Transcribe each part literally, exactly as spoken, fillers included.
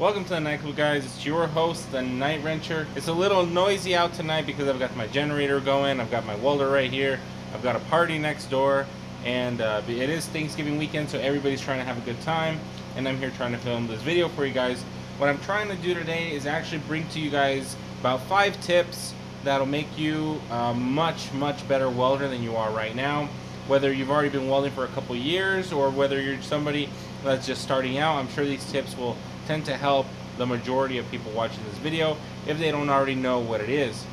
Welcome to the Night Club, guys. It's your host, the Night Wrencher. It's a little noisy out tonight because I've got my generator going, I've got my welder right here, I've got a party next door, and uh, it is Thanksgiving weekend, so everybody's trying to have a good time, and I'm here trying to film this video for you guys. What I'm trying to do today is actually bring to you guys about five tips that'll make you a much, much better welder than you are right now. Whether you've already been welding for a couple years or whether you're somebody that's just starting out, I'm sure these tips will tend to help the majority of people watching this video if they don't already know what it is.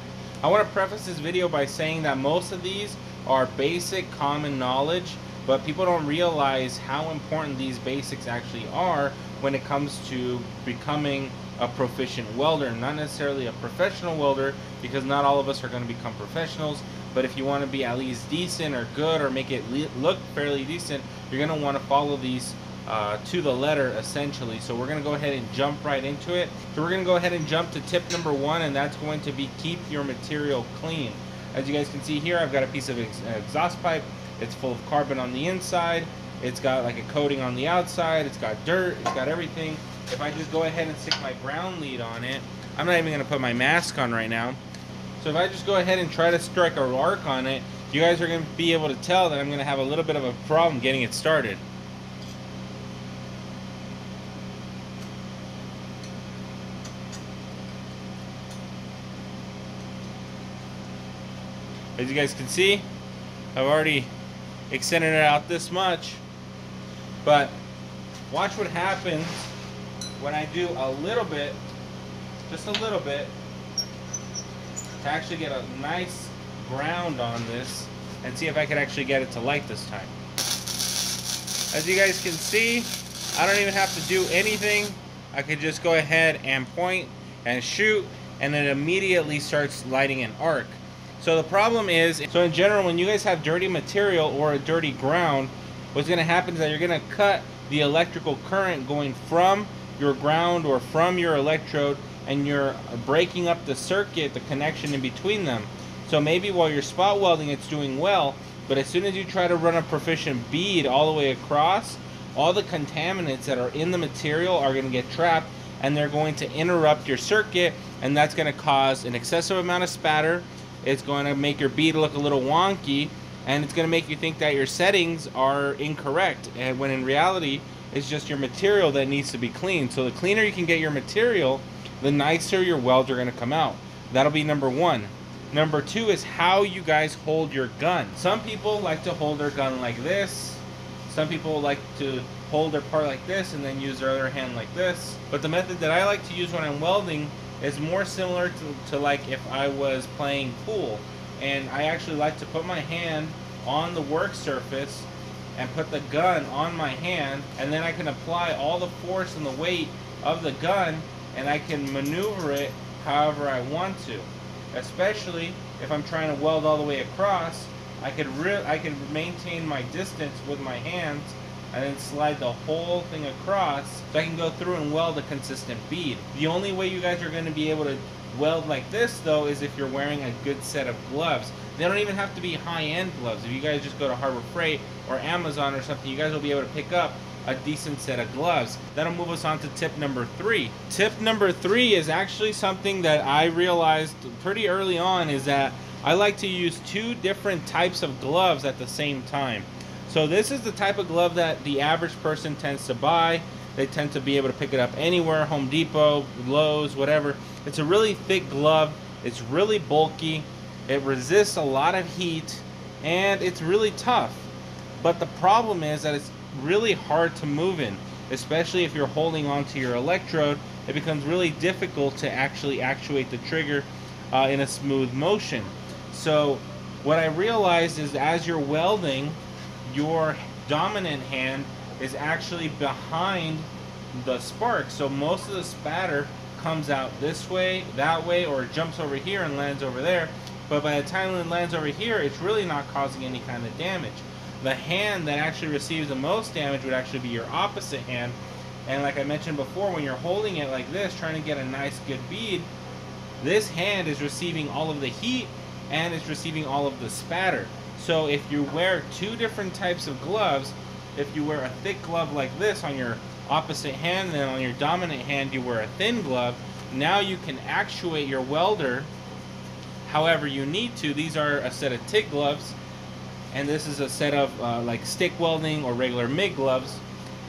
I want to preface this video by saying that most of these are basic common knowledge, but people don't realize how important these basics actually are when it comes to becoming a proficient welder, not necessarily a professional welder, because not all of us are going to become professionals. But if you want to be at least decent or good or make it look fairly decent, you're going to want to follow these uh, to the letter, essentially. So we're going to go ahead and jump right into it. So we're going to go ahead and jump to tip number one, and that's going to be keep your material clean. As you guys can see here, I've got a piece of ex exhaust pipe. It's full of carbon on the inside. It's got like a coating on the outside. It's got dirt. It's got everything. If I just go ahead and stick my brown lead on it, I'm not even going to put my mask on right now. So if I just go ahead and try to strike a arc on it, you guys are going to be able to tell that I'm going to have a little bit of a problem getting it started. As you guys can see, I've already extended it out this much, but watch what happens when I do a little bit, just a little bit, to actually get a nice ground on this and see if I can actually get it to light this time. As you guys can see, I don't even have to do anything. I could just go ahead and point and shoot, and it immediately starts lighting an arc. So the problem is, so in general, when you guys have dirty material or a dirty ground, what's going to happen is that you're going to cut the electrical current going from your ground or from your electrode, and you're breaking up the circuit, the connection in between them. So maybe while you're spot welding, it's doing well, but as soon as you try to run a proficient bead all the way across, all the contaminants that are in the material are going to get trapped, and they're going to interrupt your circuit, and that's going to cause an excessive amount of spatter. It's going to make your bead look a little wonky, and it's going to make you think that your settings are incorrect, and when in reality, it's just your material that needs to be cleaned. So the cleaner you can get your material, the nicer your welds are going to come out. That'll be number one. Number two is how you guys hold your gun. Some people like to hold their gun like this. Some people like to hold their part like this and then use their other hand like this. But the method that I like to use when I'm welding is more similar to, to like if I was playing pool. And I actually like to put my hand on the work surface and put the gun on my hand, and then I can apply all the force and the weight of the gun, and I can maneuver it however I want to. Especially if I'm trying to weld all the way across, I could re I could maintain my distance with my hands and then slide the whole thing across, so I can go through and weld a consistent bead. The only way you guys are going to be able to weld like this, though, is if you're wearing a good set of gloves. They don't even have to be high-end gloves. If you guys just go to Harbor Freight or Amazon or something, you guys will be able to pick up a decent set of gloves. That'll move us on to tip number three. Tip number three is actually something that I realized pretty early on, is that I like to use two different types of gloves at the same time. So this is the type of glove that the average person tends to buy. They tend to be able to pick it up anywhere, Home Depot, Lowe's, whatever. It's a really thick glove. It's really bulky. It resists a lot of heat, and it's really tough. But the problem is that it's really hard to move in, especially if you're holding onto your electrode. It becomes really difficult to actually actuate the trigger uh, in a smooth motion. So what I realized is, as you're welding, your dominant hand is actually behind the spark, so most of the spatter comes out this way, that way, or jumps over here and lands over there. But by the time it lands over here, it's really not causing any kind of damage. The hand that actually receives the most damage would actually be your opposite hand. And like I mentioned before, when you're holding it like this, trying to get a nice good bead, this hand is receiving all of the heat and it's receiving all of the spatter. So if you wear two different types of gloves, if you wear a thick glove like this on your opposite hand, then on your dominant hand you wear a thin glove. Now you can actuate your welder however you need to. These are a set of TIG gloves, and this is a set of uh, like stick welding or regular MIG gloves.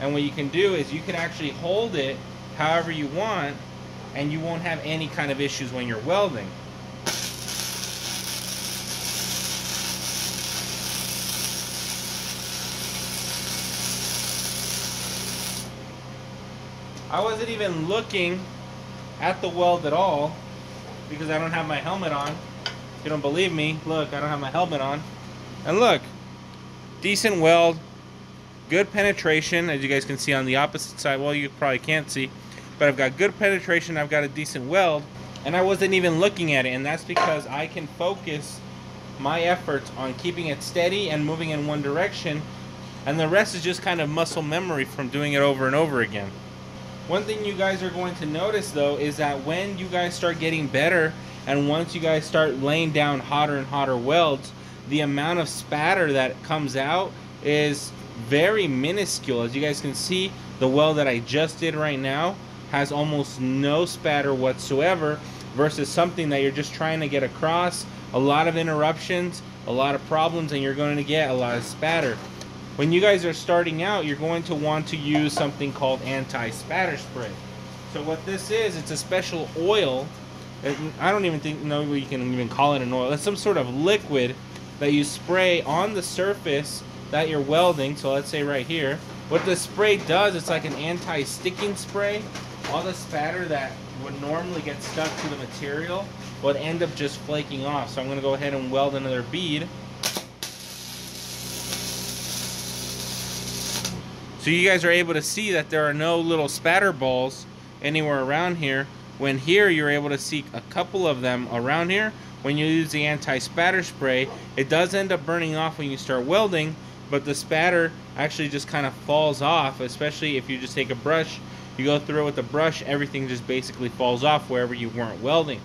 And what you can do is you can actually hold it however you want, and you won't have any kind of issues when you're welding. I wasn't even looking at the weld at all because I don't have my helmet on. If you don't believe me, look, I don't have my helmet on. And look, decent weld, good penetration, as you guys can see on the opposite side. Well, you probably can't see, but I've got good penetration, I've got a decent weld, and I wasn't even looking at it, and that's because I can focus my efforts on keeping it steady and moving in one direction, and the rest is just kind of muscle memory from doing it over and over again. One thing you guys are going to notice though is that when you guys start getting better and once you guys start laying down hotter and hotter welds, the amount of spatter that comes out is very minuscule. As you guys can see, the weld that I just did right now has almost no spatter whatsoever versus something that you're just trying to get across. A lot of interruptions, a lot of problems, and you're going to get a lot of spatter. When you guys are starting out, you're going to want to use something called anti-spatter spray. So what this is, it's a special oil. I don't even think, no, you can even call it an oil. It's some sort of liquid that you spray on the surface that you're welding. So let's say right here. What this spray does, it's like an anti-sticking spray. All the spatter that would normally get stuck to the material would end up just flaking off. So I'm going to go ahead and weld another bead. So you guys are able to see that there are no little spatter balls anywhere around here. When here you're able to see a couple of them around here. When you use the anti-spatter spray, it does end up burning off when you start welding, but the spatter actually just kind of falls off, especially if you just take a brush, you go through it with a brush, everything just basically falls off wherever you weren't welding.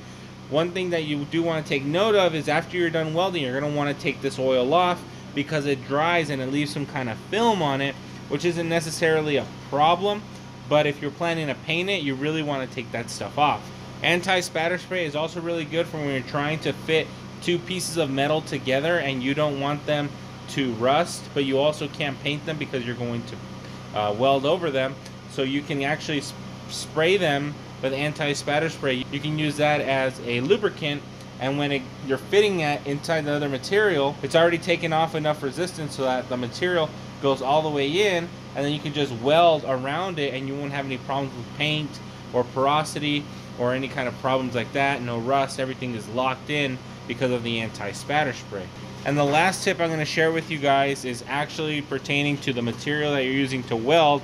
One thing that you do want to take note of is after you're done welding, you're going to want to take this oil off because it dries and it leaves some kind of film on it, which isn't necessarily a problem, but if you're planning to paint it, you really want to take that stuff off. Anti-spatter spray is also really good for when you're trying to fit two pieces of metal together and you don't want them to rust, but you also can't paint them because you're going to uh, weld over them. So you can actually sp spray them with anti-spatter spray. You can use that as a lubricant, and when it, you're fitting that inside the other material, it's already taken off enough resistance so that the material goes all the way in, and then you can just weld around it and you won't have any problems with paint or porosity or any kind of problems like that. No rust, everything is locked in because of the anti-spatter spray. And the last tip I'm going to share with you guys is actually pertaining to the material that you're using to weld,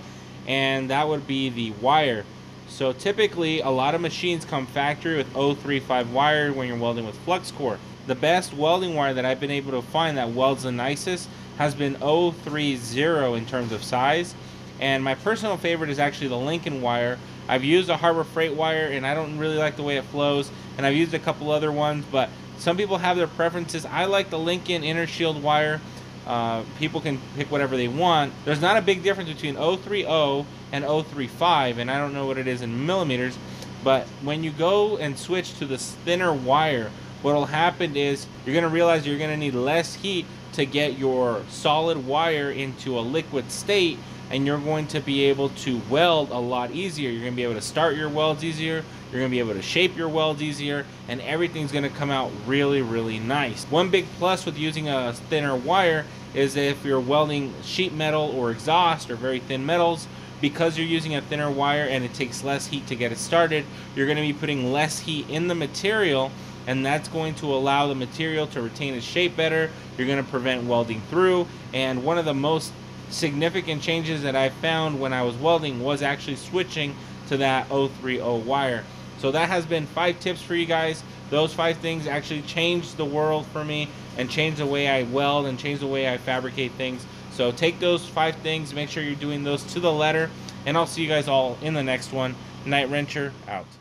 and that would be the wire. So typically a lot of machines come factory with oh three five wire when you're welding with flux core. The best welding wire that I've been able to find that welds the nicest has been oh three zero in terms of size, and my personal favorite is actually the Lincoln wire. I've used a Harbor Freight wire and I don't really like the way it flows, and I've used a couple other ones, but some people have their preferences. I like the Lincoln Inner Shield wire. Uh, people can pick whatever they want. There's not a big difference between oh three oh and oh three five, and I don't know what it is in millimeters, but when you go and switch to this thinner wire, what will happen is you're going to realize you're going to need less heat to get your solid wire into a liquid state, and you're going to be able to weld a lot easier. You're going to be able to start your welds easier, you're going to be able to shape your welds easier, and everything's going to come out really, really nice. One big plus with using a thinner wire is if you're welding sheet metal or exhaust or very thin metals, because you're using a thinner wire and it takes less heat to get it started, you're going to be putting less heat in the material, and that's going to allow the material to retain its shape better. You're going to prevent welding through, and one of the most significant changes that I found when I was welding was actually switching to that oh three oh wire. So that has been five tips for you guys. Those five things actually changed the world for me and changed the way I weld and changed the way I fabricate things. So take those five things, make sure you're doing those to the letter, and I'll see you guys all in the next one. Night Wrencher out.